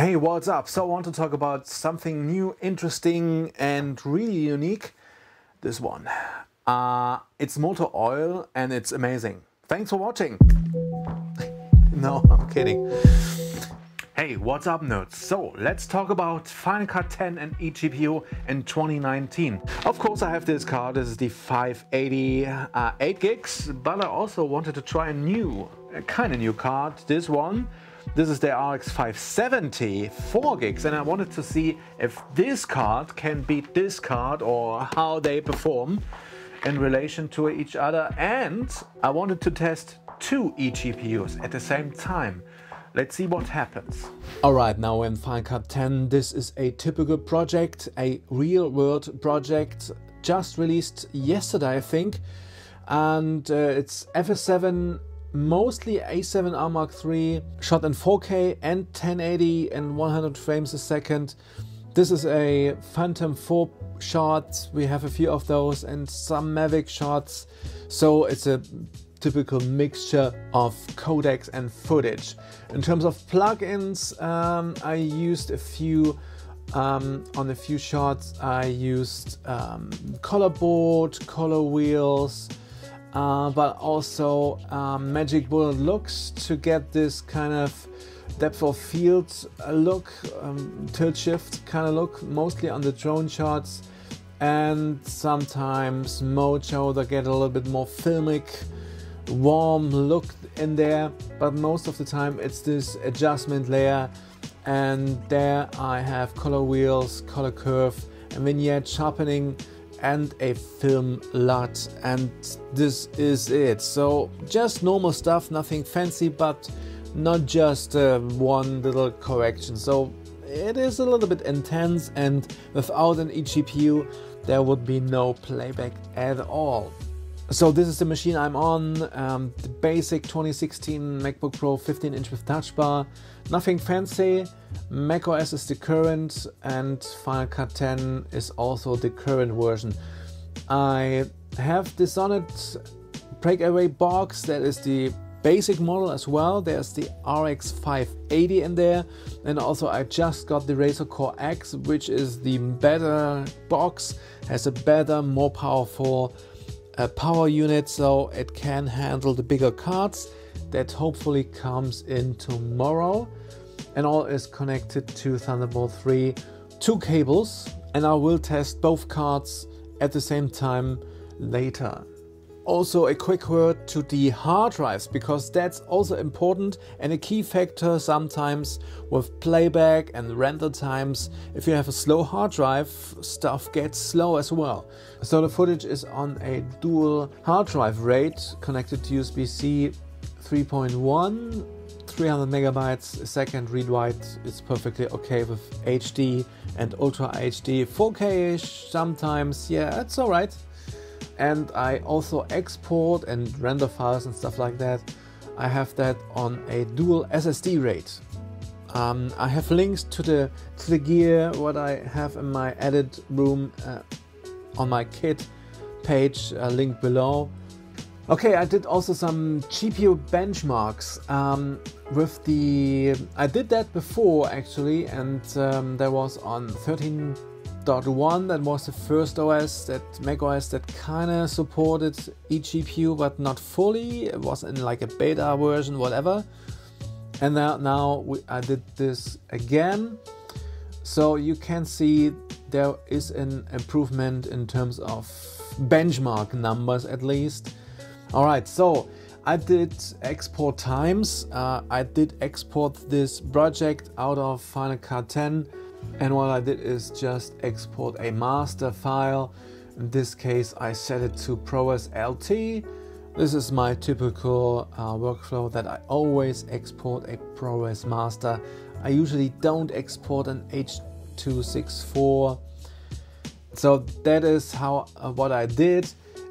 Hey, what's up? So I want to talk about something new, interesting and really unique. This one. It's motor oil and it's amazing. Thanks for watching. No, I'm kidding. Hey, what's up nerds? So let's talk about Final Cut 10 and eGPU in 2019. Of course I have this card, this is the 580, 8 gigs, but I also wanted to try a kind of new card, this one. This is the RX 570, 4 gigs, and I wanted to see if this card can beat this card or how they perform in relation to each other. And I wanted to test two eGPUs at the same time. Let's see what happens. Alright, now in Final Cut 10, this is a typical project, a real-world project, just released yesterday, I think. And it's FS7, mostly A7R Mark III, shot in 4K and 1080 and 100 frames a second. This is a Phantom 4 shot, we have a few of those, and some Mavic shots. So it's a typical mixture of codecs and footage. In terms of plugins, I used a few, on a few shots, I used color board, color wheels, but also Magic Bullet looks to get this kind of depth of field look, tilt shift kind of look, mostly on the drone shots, and sometimes mocha that get a little bit more filmic, warm look in there, but most of the time it's this adjustment layer, and there I have color wheels, color curve, and vignette sharpening, and a film LUT, and this is it. So just normal stuff, nothing fancy, but not just one little correction. So it is a little bit intense, and without an eGPU there would be no playback at all. So this is the machine I'm on, the basic 2016 MacBook Pro 15-inch with touch bar, nothing fancy. macOS is the current, and Final Cut 10 is also the current version. I have the Sonnet Breakaway Box, that is the basic model as well. There's the RX 580 in there, and also I just got the Razer Core X, which is the better box, has a better, more powerful power unit, so it can handle the bigger cards. That hopefully comes in tomorrow, and all is connected to Thunderbolt 3, two cables, and I will test both cards at the same time later. Also a quick word to the hard drives, because that's also important and a key factor sometimes with playback and render times. If you have a slow hard drive, stuff gets slow as well. So the footage is on a dual hard drive RAID connected to USB-C 3.1, 300 megabytes a second read-write. It's perfectly okay with HD and Ultra HD, 4K-ish sometimes, yeah, it's alright. And I also export and render files and stuff like that. I have that on a dual SSD RAID. I have links to the gear, what I have in my edit room on my kit page, link below. Okay, I did also some GPU benchmarks with the... I did that before actually, and there was on 13.1, that was the first OS, that macOS that kind of supported eGPU, but not fully. It was in like a beta version, whatever. And now I did this again. So you can see there is an improvement in terms of benchmark numbers at least. Alright, so I did export times. I did export this project out of Final Cut 10. And what I did is just export a master file. In this case, I set it to ProRes LT. This is my typical workflow that I always export a ProRes master. I usually don't export an H.264. So that is how what I did.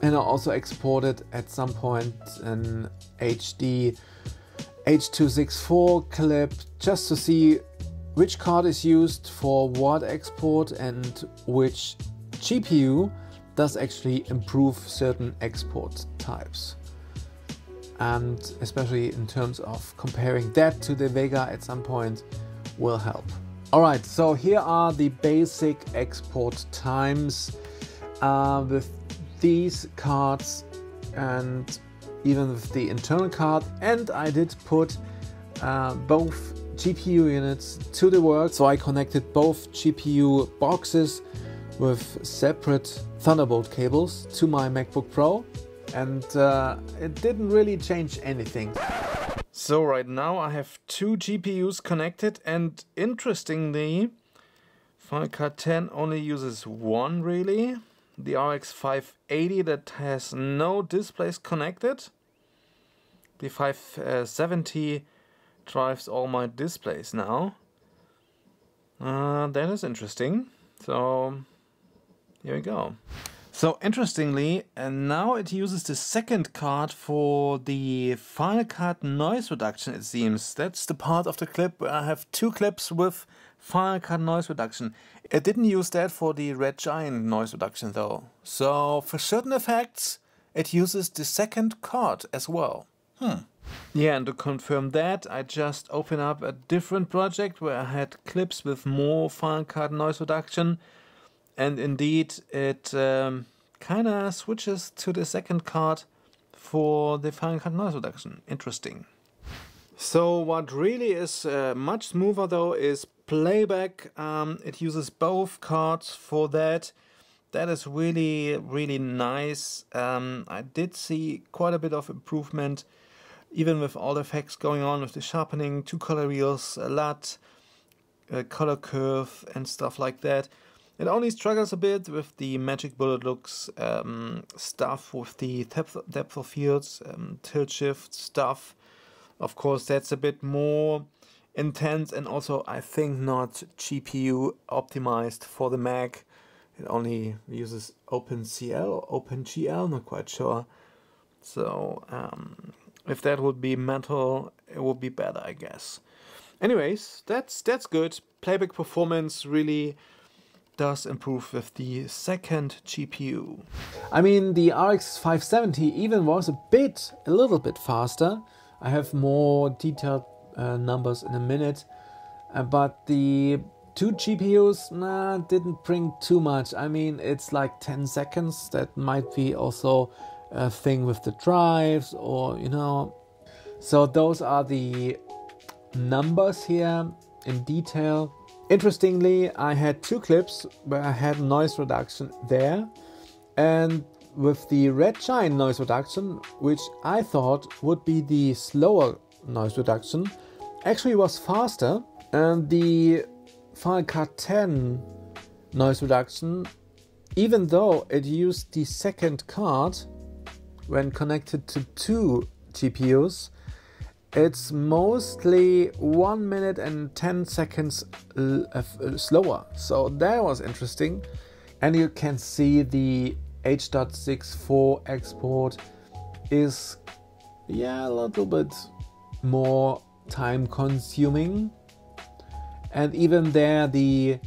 And I also exported at some point an HD H.264 clip just to see which card is used for what export and which GPU does actually improve certain export types. And especially in terms of comparing that to the Vega at some point, will help. All right, so here are the basic export times with these cards and even with the internal card. And I did put both GPU units to the work. So I connected both GPU boxes with separate Thunderbolt cables to my MacBook Pro, and it didn't really change anything. So right now I have two GPUs connected, and interestingly Final Cut 10 only uses one really, the RX 580 that has no displays connected. The 570 drives all my displays now. That is interesting. So here we go. So interestingly, and now it uses the second card for the Final Cut noise reduction, it seems. That's the part of the clip where I have two clips with Final Cut noise reduction. It didn't use that for the Red Giant noise reduction though. So for certain effects, it uses the second card as well. Yeah, and to confirm that, I just opened up a different project where I had clips with more Final Cut noise reduction. And indeed, it kind of switches to the second card for the Final Cut noise reduction. Interesting. So what really is much smoother though is playback. It uses both cards for that. That is really, really nice. I did see quite a bit of improvement, even with all the effects going on with the sharpening, two color wheels, a LUT, a color curve and stuff like that. It only struggles a bit with the Magic Bullet looks stuff, with the depth of fields, tilt shift stuff. Of course, that's a bit more intense and also, I think, not GPU optimized for the Mac. It only uses OpenCL or OpenGL, not quite sure. So, if that would be Metal, it would be better, I guess. Anyways, that's good. Playback performance really does improve with the second GPU. I mean, the RX 570 even was a little bit faster. I have more detailed numbers in a minute, but the two GPUs didn't bring too much. I mean, it's like 10 seconds. That might be also a thing with the drives, or you know. So those are the numbers here in detail. Interestingly, I had two clips where I had noise reduction there, and with the Red Giant noise reduction, which I thought would be the slower noise reduction, actually was faster, and the Final Cut 10 noise reduction, even though it used the second card when connected to two GPUs, it's mostly 1 minute and 10 seconds slower. So that was interesting. And you can see the H.264 export is, yeah, a little bit more time consuming. And even there, the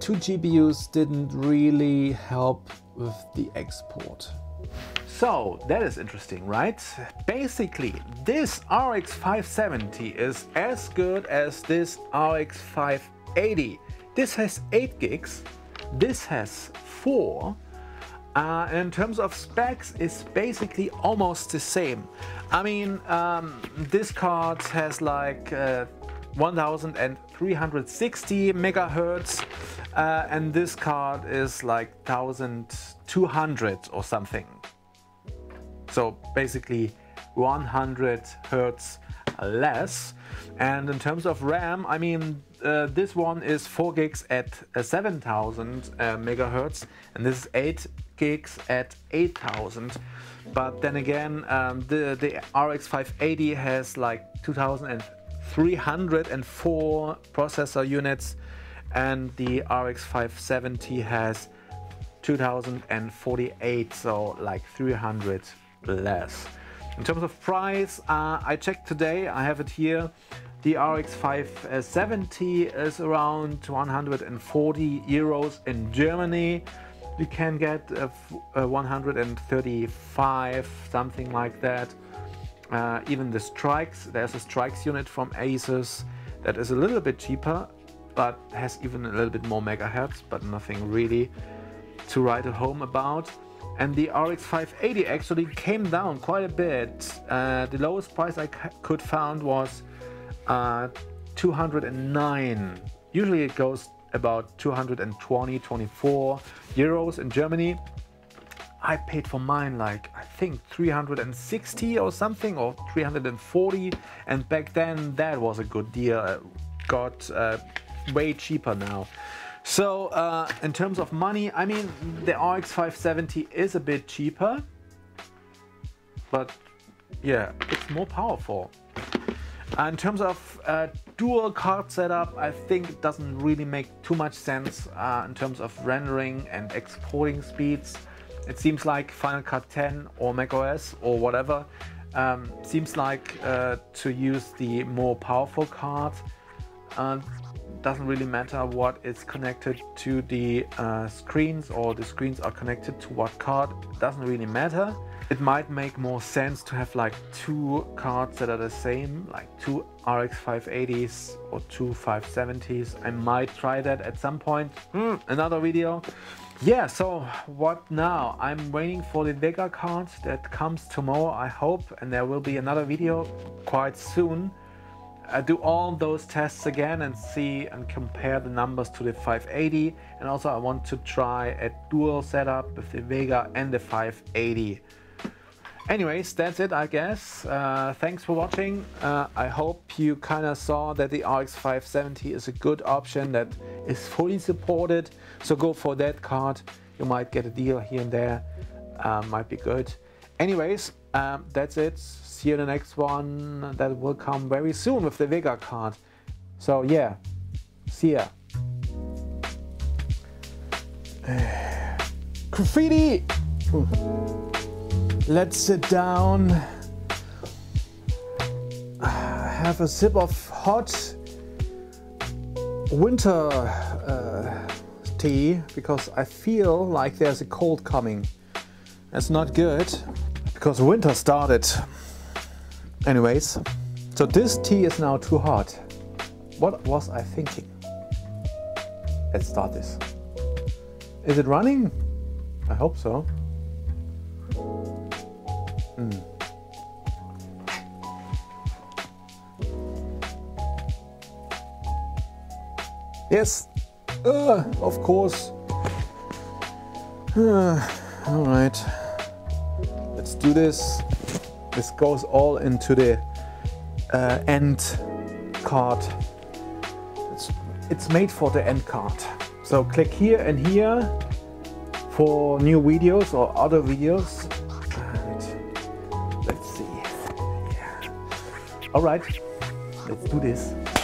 two GPUs didn't really help with the export. So that is interesting, right? Basically, this RX 570 is as good as this RX 580. This has 8 gigs, this has 4. In terms of specs, it's basically almost the same. I mean, this card has like 1360 megahertz, and this card is like 1200 or something. So basically 100 hertz less. And in terms of RAM, I mean, this one is 4 gigs at 7000 megahertz, and this is 8 gigs at 8000. But then again, the RX 580 has like 2304 processor units, and the RX 570 has 2048, so like 300 less. In terms of price, I checked today, I have it here, the RX 570 is around 140 euros in Germany. You can get 135, something like that. Even the strikes, there's a strikes unit from Asus that is a little bit cheaper, but has even a little bit more megahertz, but nothing really to write home about. And the RX 580 actually came down quite a bit. The lowest price I could find was 209. Usually it goes about 220, 24 euros in Germany. I paid for mine like, I think 360 or something, or 340. And back then that was a good deal. Got way cheaper now. So in terms of money, I mean, the RX 570 is a bit cheaper, but yeah, it's more powerful. In terms of dual card setup, I think it doesn't really make too much sense in terms of rendering and exporting speeds. It seems like Final Cut 10 or macOS or whatever seems like to use the more powerful card. Doesn't really matter what is connected to the screens, or the screens are connected to what card. Doesn't really matter. It might make more sense to have like two cards that are the same, like two RX 580s or two 570s. I might try that at some point. Another video. Yeah, so what now? I'm waiting for the Vega card that comes tomorrow, I hope, and there will be another video quite soon. I do all those tests again and see and compare the numbers to the 580, and also I want to try a dual setup with the Vega and the 580. Anyways, that's it, I guess. Thanks for watching. I hope you kind of saw that the RX 570 is a good option that is fully supported, so go for that card. You might get a deal here and there, might be good. Anyways, that's it. See you in the next one that will come very soon with the Vega card. So yeah, see ya. Graffiti! Let's sit down, have a sip of hot winter tea, because I feel like there's a cold coming. That's not good, because winter started. Anyways, so this tea is now too hot. What was I thinking? Let's start this. Is it running? I hope so. Yes, of course. All right, let's do this. This goes all into the end card. It's made for the end card. So click here and here for new videos or other videos. And let's see. Yeah. All right, let's do this.